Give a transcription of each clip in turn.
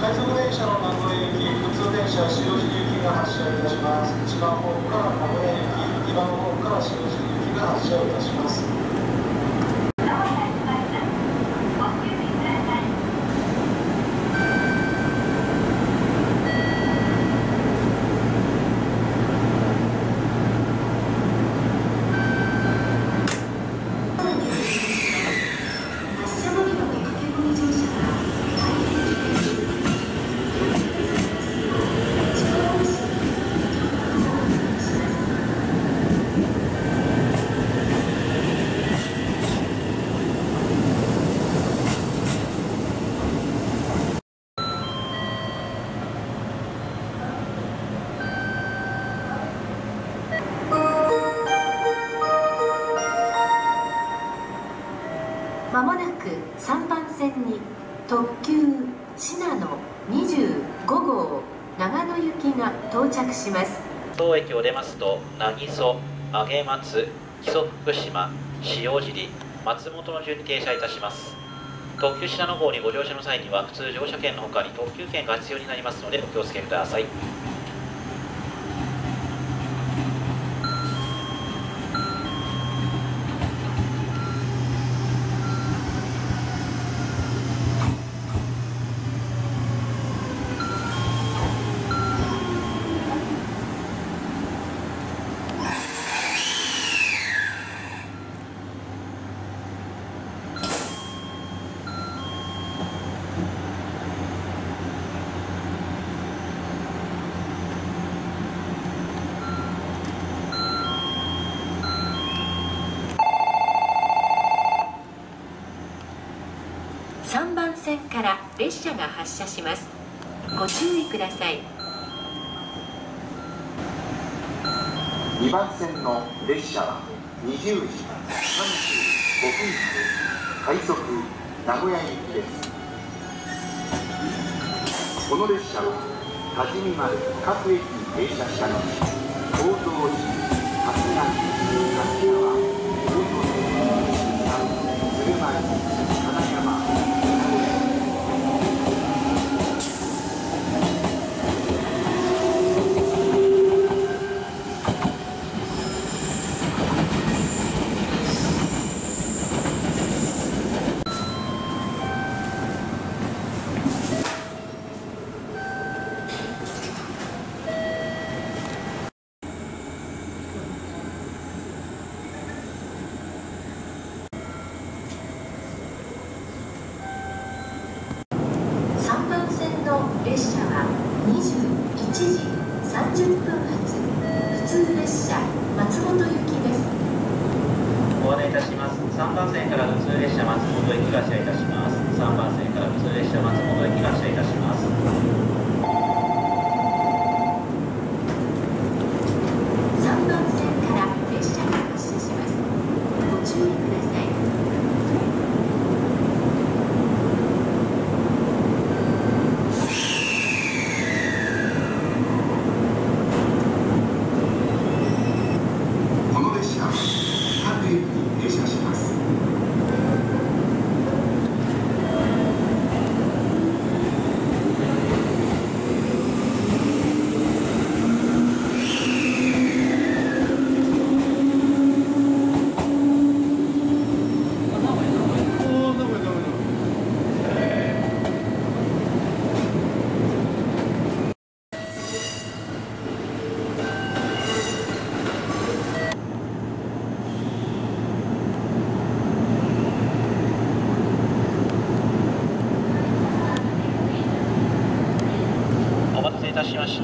快速電車の名古屋行き、普通電車白尻行きが発車いたします。1番ホームから名古屋行き、2番ホームから白尻行きが発車いたします。 まもなく3番線に特急信濃25号長野行きが到着します。当駅を出ますと渚、上松、木曽福島、塩尻、松本の順に停車いたします。特急信濃号にご乗車の際には普通乗車券のほかに特急券が必要になりますのでお気をつけください。 3番線から列車が発車します。ご注意ください。2番線の列車は20時35分発快速名古屋行きです。この列車は多治見丸各駅に停車したのち大通り、春日、春日川、大通り、鶴丸、 列車は21時30分発、普通列車松本行きです。ご案内いたします。3番線から普通列車松本行きが発車いたします。3番線から普通列車松本行きが発車いたします。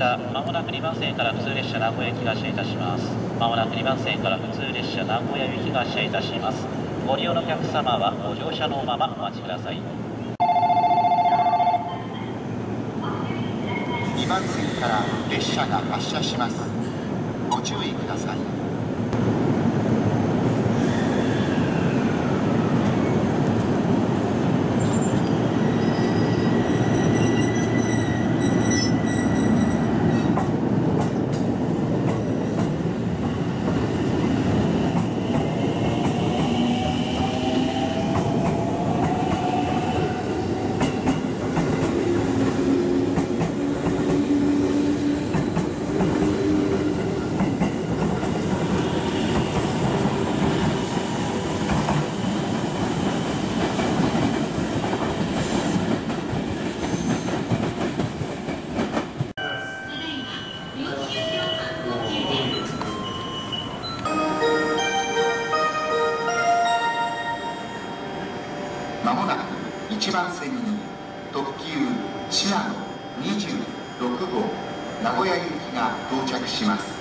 まもなく2番線から普通列車名古屋行きが発車いたします。まもなく2番線から普通列車名古屋行きが発車いたします。ご利用のお客様はご乗車のままお待ちください。2番線から列車が発車します。ご注意ください。シナ26号名古屋行きが到着します。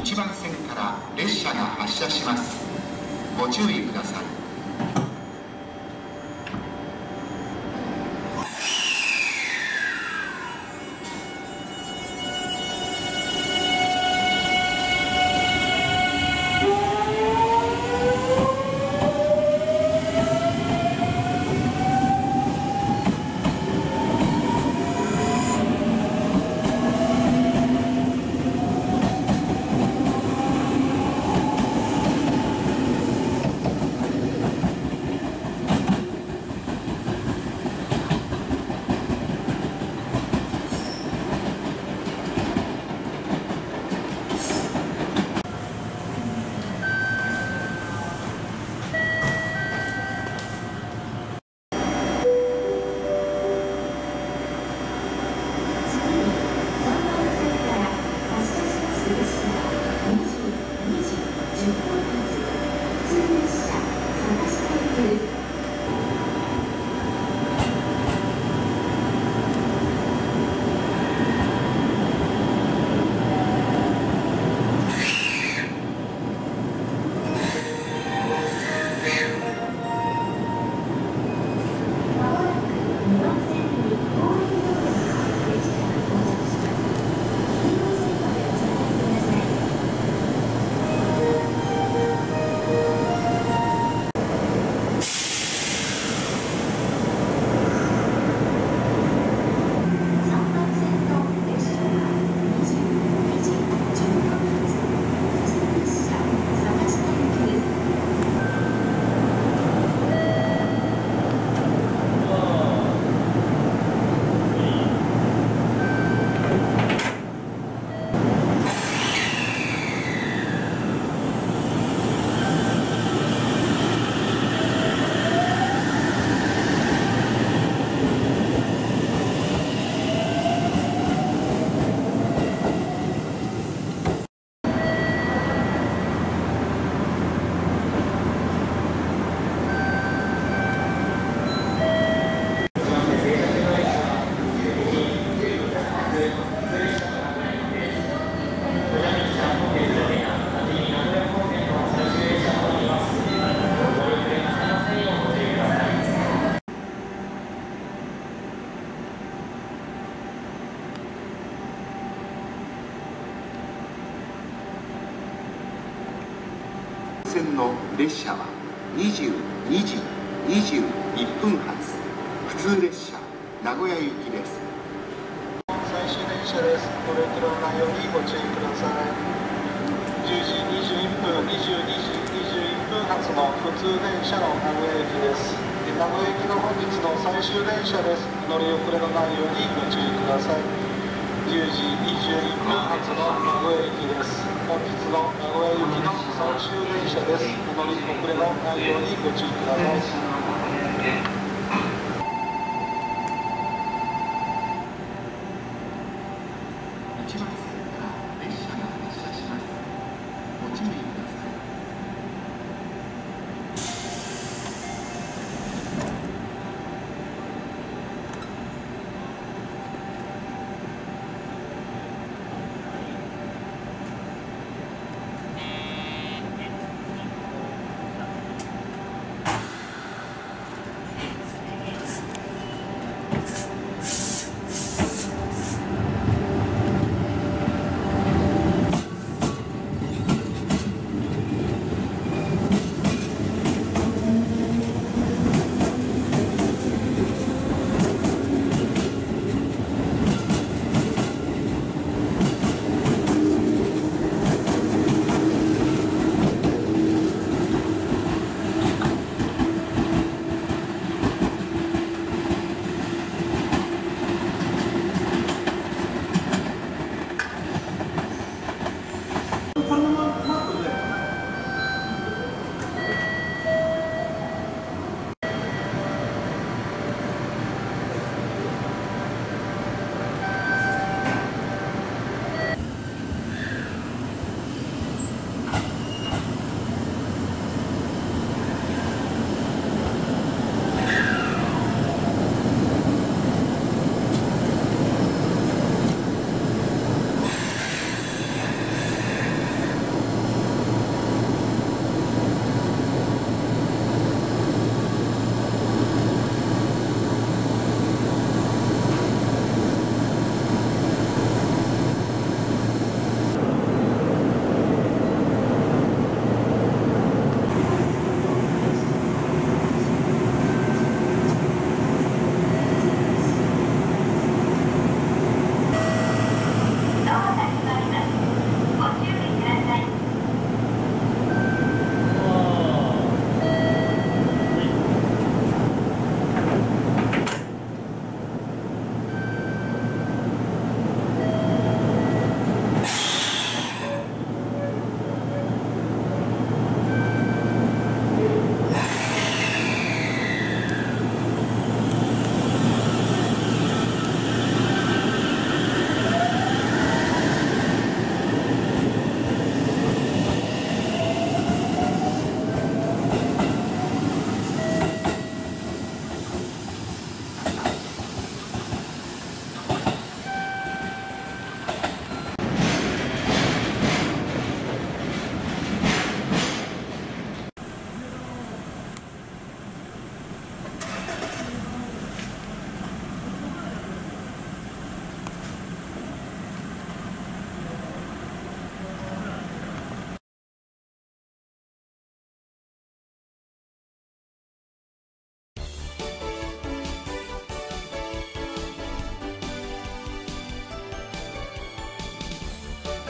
1番線から列車が発車します。ご注意ください。線の列車は22時21分発普通列車名古屋行きです。最終電車です。ご連絡の内容にご注意ください。10時21分22時21分発の普通電車の名古屋行きです。名古屋行きの本日の最終電車です。乗り遅れのないようにご注意ください。10時21分発の名古屋行きです。 本日の名古屋行きの最終電車です。お乗り遅れのないようにご注意ください。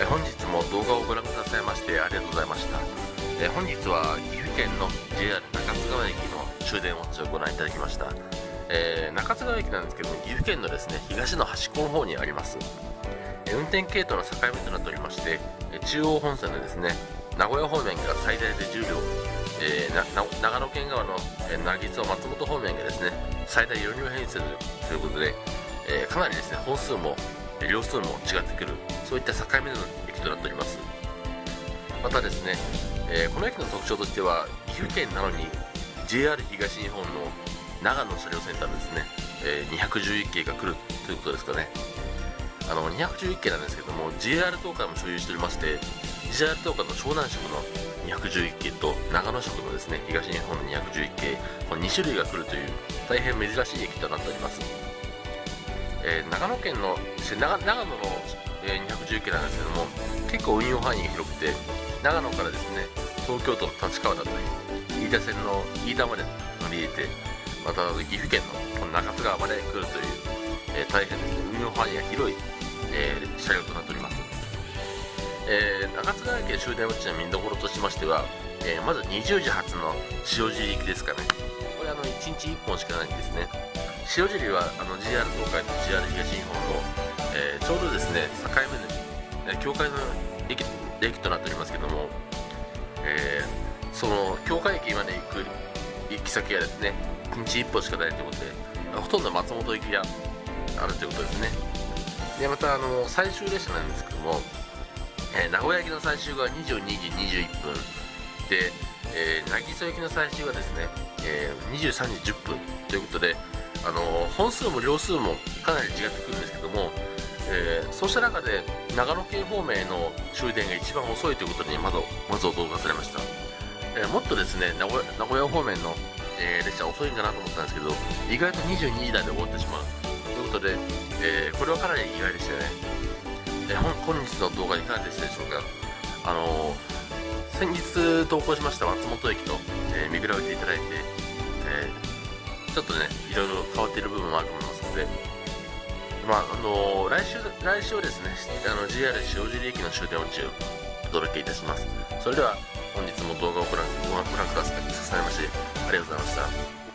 本日も動画をご覧くださいましてありがとうございました。本日は岐阜県の JR 中津川駅の終電ウォッチをご覧いただきました。中津川駅なんですけども、岐阜県のですね東の端っこの方にあります。運転系統の境目となっておりまして、中央本線のですね名古屋方面が最大で10両、長野県側の渚松本方面がですね最大4両編成ということで、かなりですね本数も両数も違ってくる、そういった境目の駅となっております。またですね、この駅の特徴としては、岐阜県なのに JR 東日本の長野車両センターですね、211系が来るということですかね。211系なんですけども、 JR 東海も所有しておりまして、 JR 東海の湘南支部の211系と長野支部のですね東日本の211系、この2種類が来るという大変珍しい駅となっております。長野の211系なんですけども、結構運用範囲が広くて、長野からですね東京都の立川だったり飯田線の飯田まで乗り入れて、また岐阜県の中津川まで来るという、大変ですね運用範囲が広い、車両となっております。中津川駅の終電ウォッチの見どころとしましては、まず20時発の塩尻行きですかね。これ1日1本しかないんですね。塩尻はJR 東海と JR 東日本の、ちょうどですね境目の境界の駅となっておりますけども、その境界駅まで行き先がですね1日1本しかないということで、ほとんど松本行きがあるということですね。でまた最終列車なんですけども、名古屋駅の最終が22時21分で、渚駅の最終がですね、23時10分ということで、本数も両数もかなり違ってくるんですけども、そうした中で長野県方面の終電が一番遅いということにまず驚かされました。もっとですね名古屋方面の、列車遅いんかなと思ったんですけど、意外と22時台で終わってしまうということで、これはかなり意外でしたよね。本日の動画いかがでしたでしょうか。先日投稿しました松本駅と、見比べていただいて、ちょっとねいろいろ変わっている部分もあると思いますので、来週はですねJR 塩尻駅の終電ウォッチをお届けいたします。それでは本日も動画をご覧くださいましてありがとうございました。